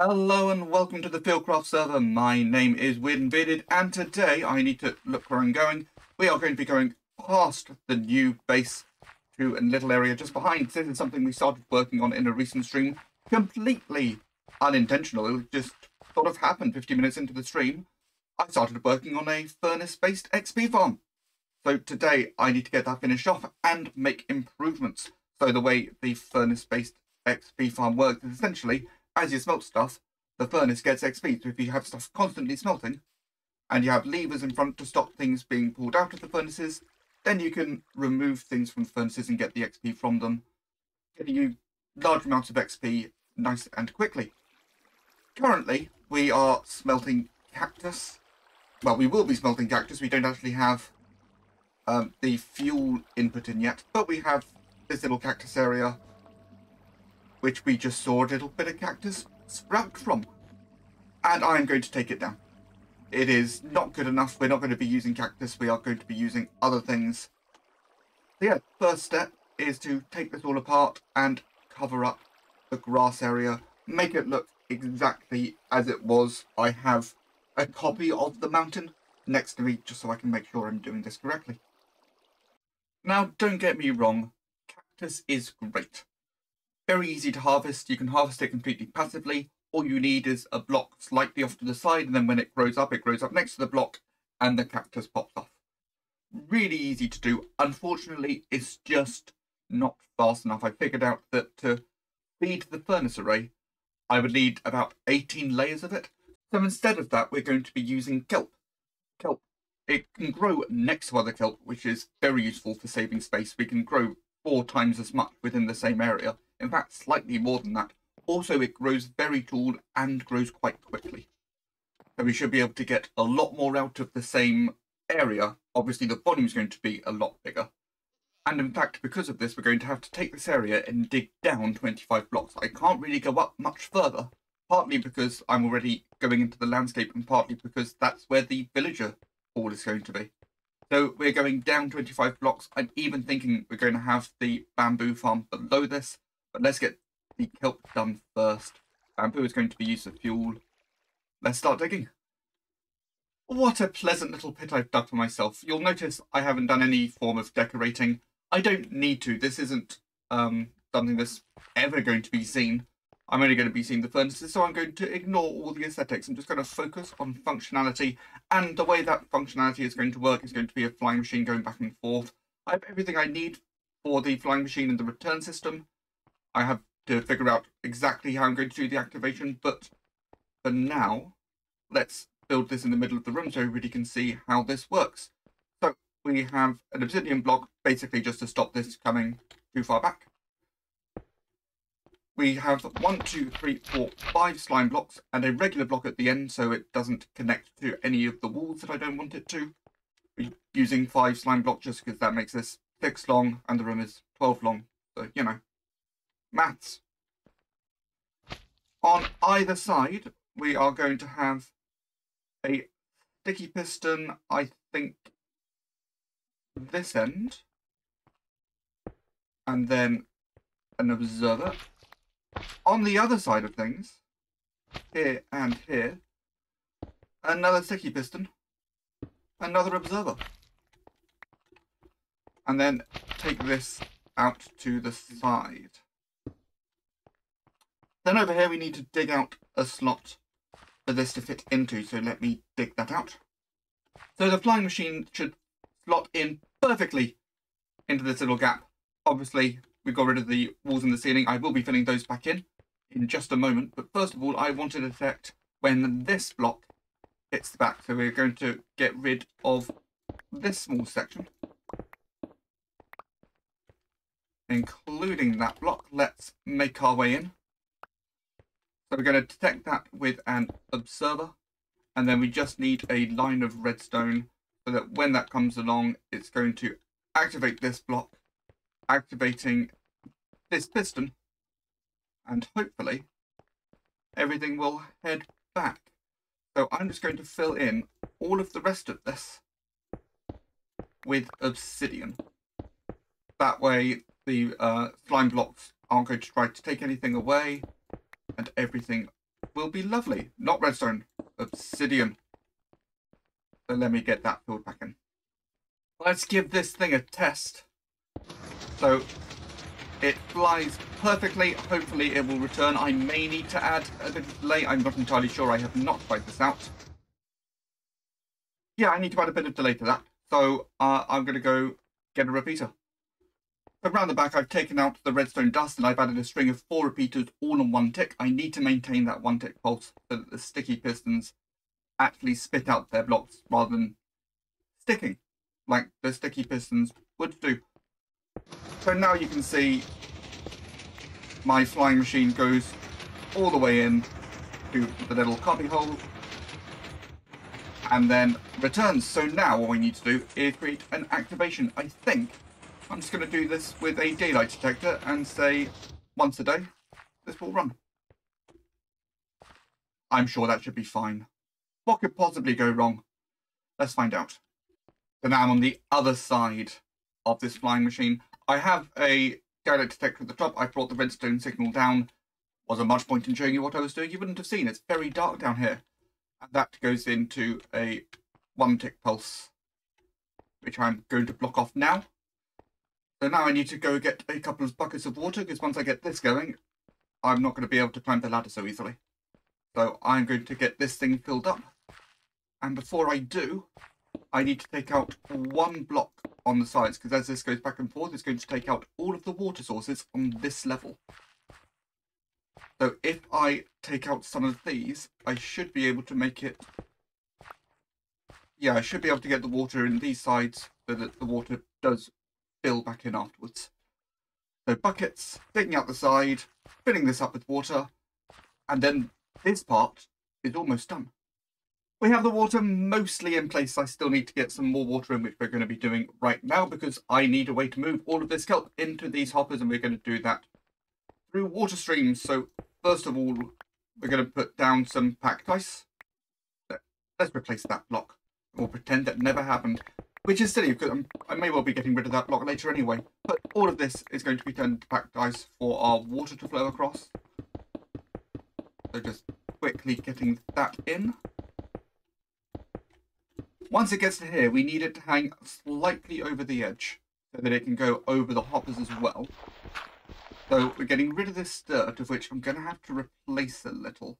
Hello and welcome to the Fieldcraft server. My name is Weird and Bearded, and today I need to look where I'm going. We are going to be going past the new base to a little area just behind. This is something we started working on in a recent stream, completely unintentional. It just sort of happened 50 minutes into the stream. I started working on a furnace-based XP farm. So today I need to get that finished off and make improvements. So the way the furnace-based XP farm works is essentially, as you smelt stuff, the furnace gets XP. So if you have stuff constantly smelting and you have levers in front to stop things being pulled out of the furnaces, then you can remove things from the furnaces and get the XP from them, giving you large amounts of XP nice and quickly. Currently, we are smelting cactus. Well, we will be smelting cactus. We don't actually have the fuel input in yet, but we have this little cactus area, which we just saw a little bit of cactus sprout from. And I'm going to take it down. It is not good enough. We're not going to be using cactus. We are going to be using other things. So yeah, first step is to take this all apart and cover up the grass area. Make it look exactly as it was. I have a copy of the mountain next to me just so I can make sure I'm doing this correctly. Now, don't get me wrong. Cactus is great. Very easy to harvest. You can harvest it completely passively. All you need is a block slightly off to the side, and then when it grows up next to the block, and the cactus pops off. Really easy to do. Unfortunately, it's just not fast enough. I figured out that to feed the furnace array, I would need about 18 layers of it. So instead of that, we're going to be using kelp. Kelp. It can grow next to other kelp, which is very useful for saving space. We can grow 4 times as much within the same area. In fact, slightly more than that. Also, it grows very tall and grows quite quickly. So we should be able to get a lot more out of the same area. Obviously, the volume is going to be a lot bigger. And in fact, because of this, we're going to have to take this area and dig down 25 blocks. I can't really go up much further, partly because I'm already going into the landscape and partly because that's where the villager hall is going to be. So we're going down 25 blocks. I'm even thinking we're going to have the bamboo farm below this. But let's get the kelp done first. Bamboo is going to be used for fuel. Let's start digging. What a pleasant little pit I've dug for myself. You'll notice I haven't done any form of decorating. I don't need to. This isn't something that's ever going to be seen. I'm only going to be seeing the furnaces, so I'm going to ignore all the aesthetics. I'm just going to focus on functionality. And the way that functionality is going to work is going to be a flying machine going back and forth. I have everything I need for the flying machine and the return system. I have to figure out exactly how I'm going to do the activation, but for now, let's build this in the middle of the room so everybody can see how this works. So we have an obsidian block, basically just to stop this coming too far back. We have 1, 2, 3, 4, 5 slime blocks and a regular block at the end so it doesn't connect to any of the walls that I don't want it to. We're using 5 slime blocks just because that makes this 6 long and the room is 12 long, so you know. Maths. On either side, we are going to have a sticky piston, I think, this end, and then an observer. On the other side of things, here and here, another sticky piston, another observer. And then take this out to the side. Then over here we need to dig out a slot for this to fit into, so let me dig that out. So the flying machine should slot in perfectly into this little gap. Obviously, we got rid of the walls and the ceiling. I will be filling those back in just a moment. But first of all, I want to detect when this block hits the back. So we're going to get rid of this small section, including that block. Let's make our way in. So we're going to detect that with an observer, and then we just need a line of redstone so that when that comes along, it's going to activate this block, activating this piston, and hopefully everything will head back. So I'm just going to fill in all of the rest of this with obsidian. That way the slime blocks aren't going to try to take anything away and everything will be lovely. Not redstone, obsidian. So let me get that filled back in. Let's give this thing a test. So it flies perfectly. Hopefully it will return. I may need to add a bit of delay. I'm not entirely sure. I have not tried this out. Yeah, I need to add a bit of delay to that. So I'm going to go get a repeater. Around the back, I've taken out the redstone dust and I've added a string of 4 repeaters all on 1 tick. I need to maintain that 1 tick pulse so that the sticky pistons actually spit out their blocks rather than sticking like the sticky pistons would do. So now you can see my flying machine goes all the way in to the little copy hole and then returns. So now what we need to do is create an activation. I think I'm just going to do this with a daylight detector and say once a day this will run. I'm sure that should be fine. What could possibly go wrong? Let's find out. So now I'm on the other side of this flying machine. I have a daylight detector at the top. I brought the redstone signal down. Wasn't much point in showing you what I was doing. You wouldn't have seen. It's very dark down here. And that goes into a 1 tick pulse, which I'm going to block off now. So now I need to go get a couple of buckets of water, because once I get this going, I'm not going to be able to climb the ladder so easily. So I'm going to get this thing filled up. And before I do, I need to take out 1 block on the sides, because as this goes back and forth, it's going to take out all of the water sources on this level. So if I take out some of these, I should be able to make it... Yeah, I should be able to get the water in these sides so that the water does fill back in afterwards. So buckets, taking out the side, filling this up with water, and then this part is almost done. We have the water mostly in place. I still need to get some more water in, which we're going to be doing right now because I need a way to move all of this kelp into these hoppers, and we're going to do that through water streams. So first of all, we're going to put down some packed ice. Let's replace that block. We'll pretend that never happened, which is silly because I may well be getting rid of that block later anyway. But all of this is going to be turned into packed ice for our water to flow across. So just quickly getting that in. Once it gets to here, we need it to hang slightly over the edge so that it can go over the hoppers as well. So we're getting rid of this dirt, of which I'm going to have to replace a little.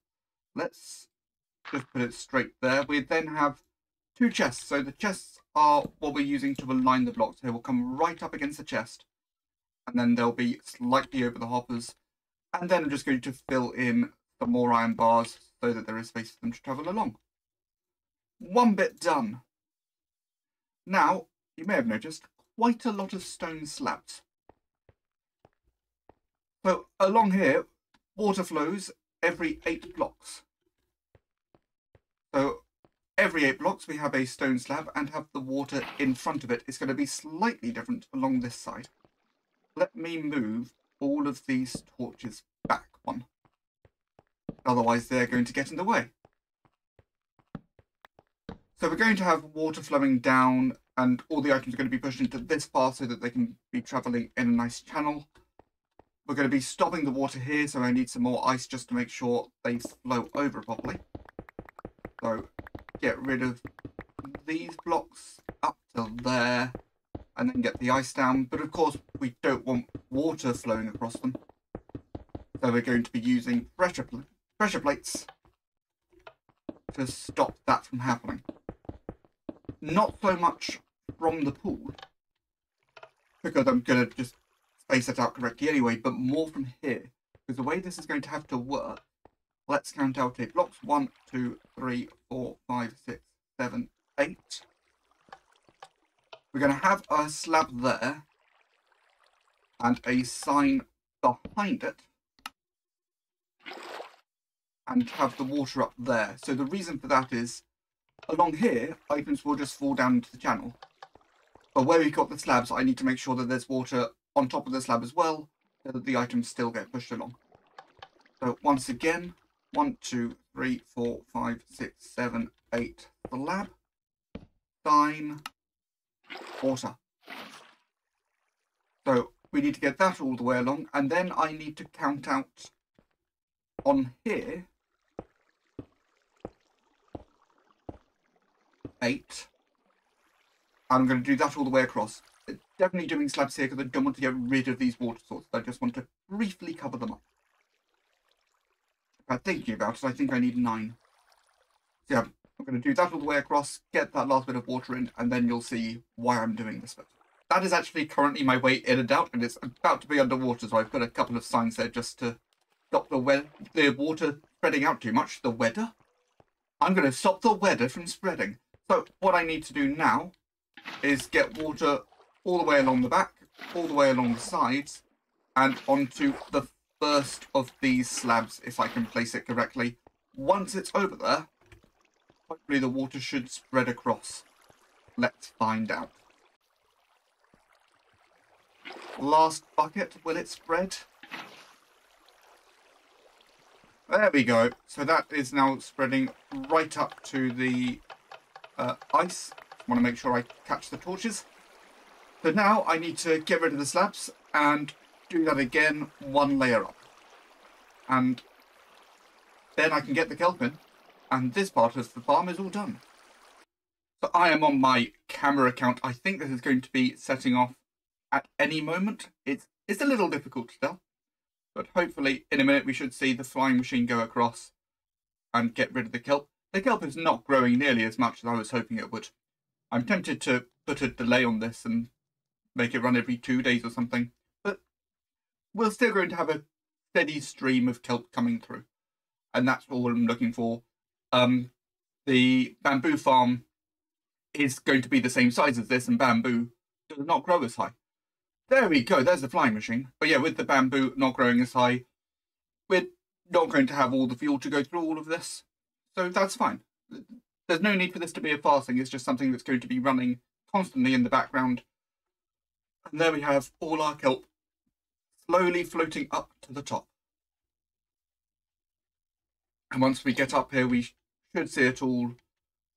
Let's just put it straight there. We then have 2 chests. So the chests are what we're using to align the blocks. Here we'll come right up against the chest and then they'll be slightly over the hoppers. And then I'm just going to fill in some more iron bars so that there is space for them to travel along. 1 bit done. Now, you may have noticed quite a lot of stone slabs. So along here, water flows every 8 blocks. So every 8 blocks we have a stone slab and have the water in front of it. It's going to be slightly different along this side. Let me move all of these torches back 1. Otherwise they're going to get in the way. So we're going to have water flowing down and all the items are going to be pushed into this path so that they can be travelling in a nice channel. We're going to be stopping the water here, so I need some more ice just to make sure they flow over properly. So get rid of these blocks up to there and then get the ice down. But of course we don't want water flowing across them. So we're going to be using pressure plates to stop that from happening. Not so much from the pool, because I'm going to just space it out correctly anyway, but more from here. Because the way this is going to have to work, let's count out 8 blocks. 1, 2, 3, 4, 5, 6, 7, 8. We're going to have a slab there and a sign behind it, and have the water up there. So the reason for that is along here, items will just fall down into the channel. But where we've got the slabs, I need to make sure that there's water on top of the slab as well, so that the items still get pushed along. So once again, 1, 2, 3, 4, 5, 6, 7, 8. The lab, sign, water. So we need to get that all the way along, and then I need to count out on here 8. I'm going to do that all the way across. Definitely doing slabs here because I don't want to get rid of these water sources. I just want to briefly cover them up. If I'm thinking about it, I think I need 9. So yeah, I'm going to do that all the way across, get that last bit of water in, and then you'll see why I'm doing this bit. That is actually currently my way in and out, and it's about to be underwater, so I've got a couple of signs there just to stop the water spreading out too much. The weather? I'm going to stop the weather from spreading. So what I need to do now is get water all the way along the back, all the way along the sides, and onto the first of these slabs, if I can place it correctly. Once it's over there, hopefully the water should spread across. Let's find out. Last bucket, will it spread? There we go. So that is now spreading right up to the ice. I want to make sure I catch the torches. So now I need to get rid of the slabs and do that again, one layer up. And then I can get the kelp in, and this part of the farm is all done. So I am on my camera account. I think this is going to be setting off at any moment. It's a little difficult to tell, but hopefully in a minute we should see the flying machine go across and get rid of the kelp. The kelp is not growing nearly as much as I was hoping it would. I'm tempted to put a delay on this and make it run every 2 days or something, but we're still going to have a steady stream of kelp coming through, and that's all I'm looking for. The bamboo farm is going to be the same size as this, and bamboo does not grow as high. There we go, there's the flying machine. But yeah, with the bamboo not growing as high, we're not going to have all the fuel to go through all of this, so that's fine. There's no need for this to be a fast thing, it's just something that's going to be running constantly in the background. And there we have all our kelp slowly floating up to the top. And once we get up here, we should see it all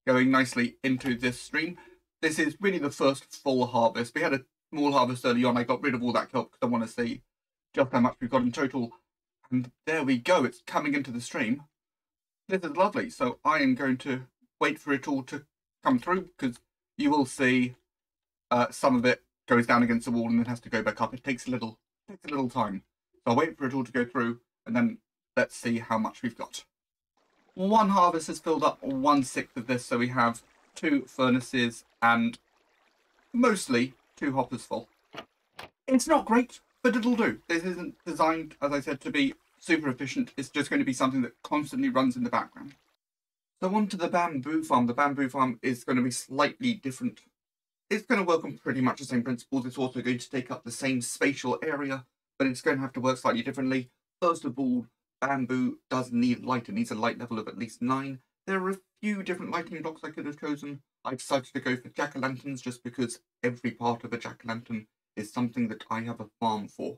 going nicely into this stream. This is really the first full harvest. We had a small harvest early on. I got rid of all that kelp because I want to see just how much we've got in total. And there we go. It's coming into the stream. This is lovely. So I am going to wait for it all to come through, because you will see some of it goes down against the wall and then has to go back up. It takes a little time. So I'll wait for it all to go through, and then let's see how much we've got. One harvest has filled up 1/6 of this, so we have 2 furnaces and mostly 2 hoppers full. It's not great, but it'll do. This isn't designed, as I said, to be super efficient. It's just going to be something that constantly runs in the background. So on to the bamboo farm. The bamboo farm is going to be slightly different. It's going to work on pretty much the same principles. It's also going to take up the same spatial area, but it's going to have to work slightly differently. First of all, bamboo does need light. It needs a light level of at least 9. There are a few different lighting blocks I could have chosen. I decided to go for jack-o'-lanterns just because every part of a jack-o'-lantern is something that I have a farm for.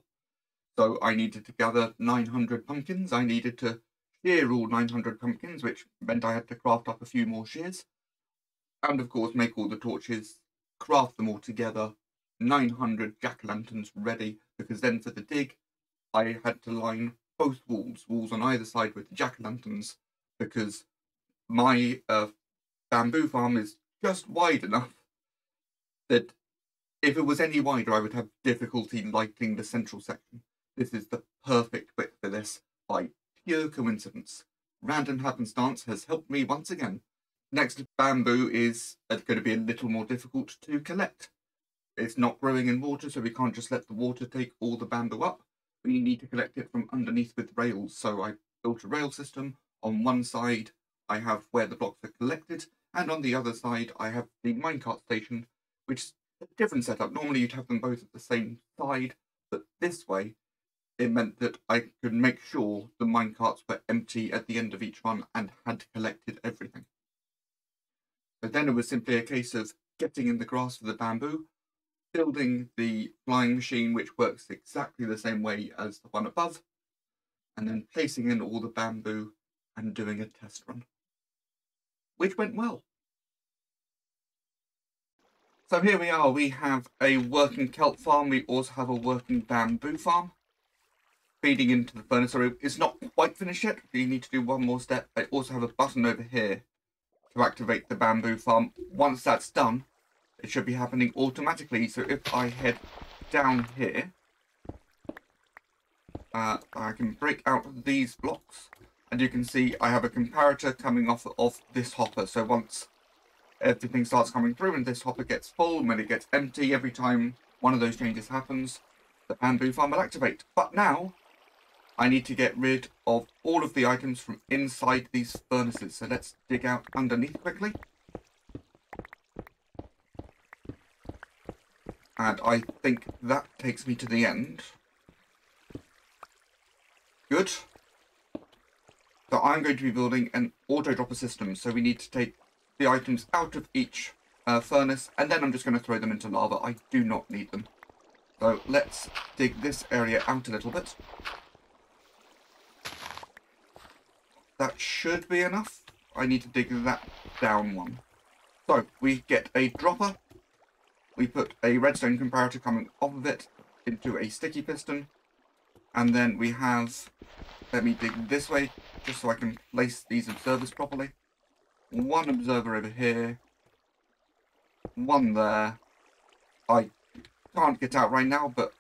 So I needed to gather 900 pumpkins. I needed to shear all 900 pumpkins, which meant I had to craft up a few more shears, and of course make all the torches, craft them all together, 900 jack-o'-lanterns ready, because then for the dig I had to line both walls on either side with jack-o'-lanterns, because my bamboo farm is just wide enough that if it was any wider I would have difficulty lighting the central section. This is the perfect width for this by pure coincidence. Random happenstance has helped me once again. Next, bamboo is going to be a little more difficult to collect. It's not growing in water, so we can't just let the water take all the bamboo up. We need to collect it from underneath with rails. So I built a rail system. On one side, I have where the blocks are collected, and on the other side, I have the minecart station, which is a different setup. Normally, you'd have them both at the same side, but this way, it meant that I could make sure the minecarts were empty at the end of each one and had collected everything. But then it was simply a case of getting in the grass for the bamboo, building the flying machine, which works exactly the same way as the one above, and then placing in all the bamboo and doing a test run, which went well. So here we are, we have a working kelp farm, we also have a working bamboo farm. Feeding into the furnace area, it's not quite finished yet, we need to do one more step. I also have a button over here to activate the bamboo farm. Once that's done, it should be happening automatically. So if I head down here, I can break out these blocks, and you can see I have a comparator coming off of this hopper. So once everything starts coming through and this hopper gets full, and when it gets empty, every time one of those changes happens, the bamboo farm will activate. But now I need to get rid of all of the items from inside these furnaces. So let's dig out underneath quickly. And I think that takes me to the end. Good. So I'm going to be building an auto dropper system. So we need to take the items out of each furnace, and then I'm just going to throw them into lava. I do not need them. So let's dig this area out a little bit. That should be enough. I need to dig that down one. So we get a dropper. We put a redstone comparator coming off of it into a sticky piston. And then we have, let me dig this way just so I can place these observers properly. One observer over here. One there. I can't get out right now, but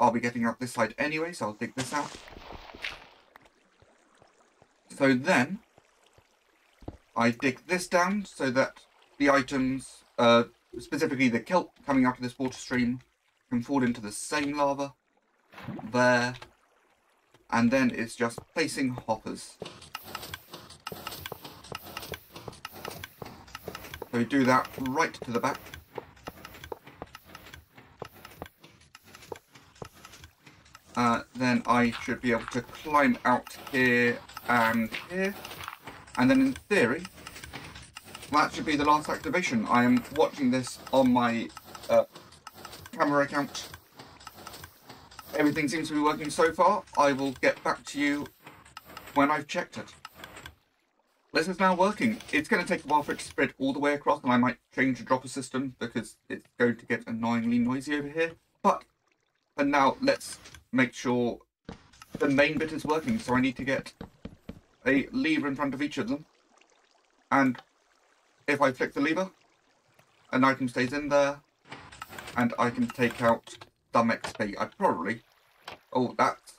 I'll be getting out this side anyway, so I'll dig this out. So then I dig this down so that the items, specifically the kelp coming out of this water stream, can fall into the same lava there. And then it's just placing hoppers. So we do that right to the back. Then I should be able to climb out here. And then in theory, that should be the last activation. I am watching this on my camera account. Everything seems to be working so far. I will get back to you when I've checked it. This is now working. It's going to take a while for it to spread all the way across, and I might change the dropper system because it's going to get annoyingly noisy over here. But for now, let's make sure the main bit is working. So I need to get a lever in front of each of them, and if I flick the lever, an item stays in there, and I can take out some XP. I probably, oh, that's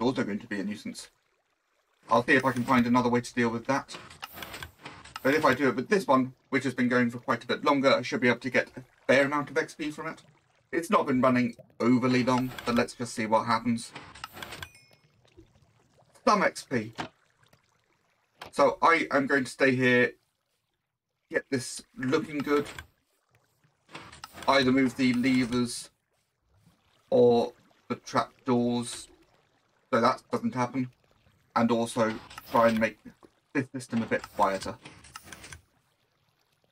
also going to be a nuisance. I'll see if I can find another way to deal with that. But if I do it with this one, which has been going for quite a bit longer, I should be able to get a fair amount of XP from it. It's not been running overly long, but let's just see what happens. Some XP. So I am going to stay here, get this looking good. Either move the levers or the trapdoors, so that doesn't happen. And also try and make this system a bit quieter.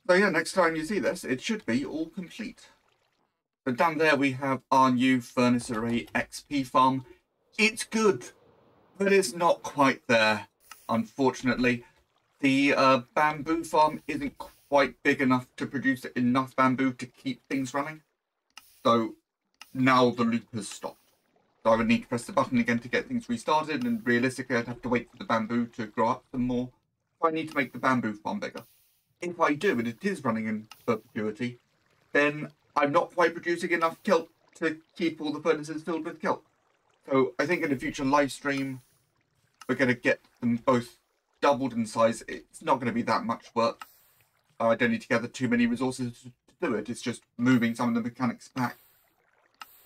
So yeah, next time you see this, it should be all complete. But down there we have our new furnace array XP farm. It's good, but it's not quite there, unfortunately. The bamboo farm isn't quite big enough to produce enough bamboo to keep things running. So now the loop has stopped. So I would need to press the button again to get things restarted, and realistically I'd have to wait for the bamboo to grow up some more. So I need to make the bamboo farm bigger. If I do, and it is running in perpetuity, then I'm not quite producing enough kelp to keep all the furnaces filled with kelp. So I think in a future live stream, we're going to get them both doubled in size. It's not going to be that much work. I don't need to gather too many resources to do it. It's just moving some of the mechanics back.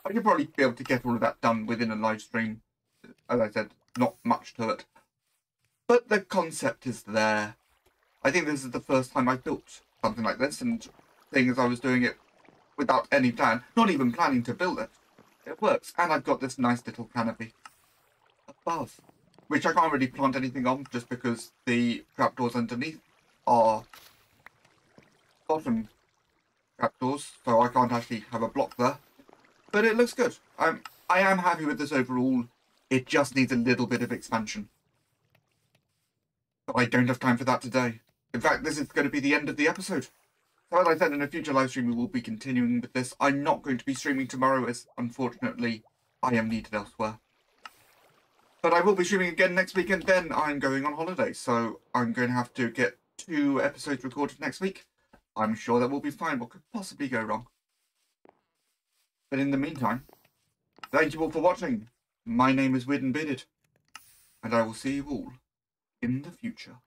I should probably be able to get all of that done within a live stream. As I said, not much to it. But the concept is there. I think this is the first time I built something like this, and seeing as I was doing it without any plan, not even planning to build it, it works. And I've got this nice little canopy above, which I can't really plant anything on just because the trapdoors underneath are bottom trapdoors, so I can't actually have a block there. But it looks good. I am happy with this overall. It just needs a little bit of expansion. I don't have time for that today. In fact, this is going to be the end of the episode. So as I said, in a future live stream, we will be continuing with this. I'm not going to be streaming tomorrow as, unfortunately, I am needed elsewhere. But I will be streaming again next week, and then I'm going on holiday. So I'm going to have to get 2 episodes recorded next week. I'm sure that will be fine. What could possibly go wrong? But in the meantime, thank you all for watching. My name is Weird and Bearded, and I will see you all in the future.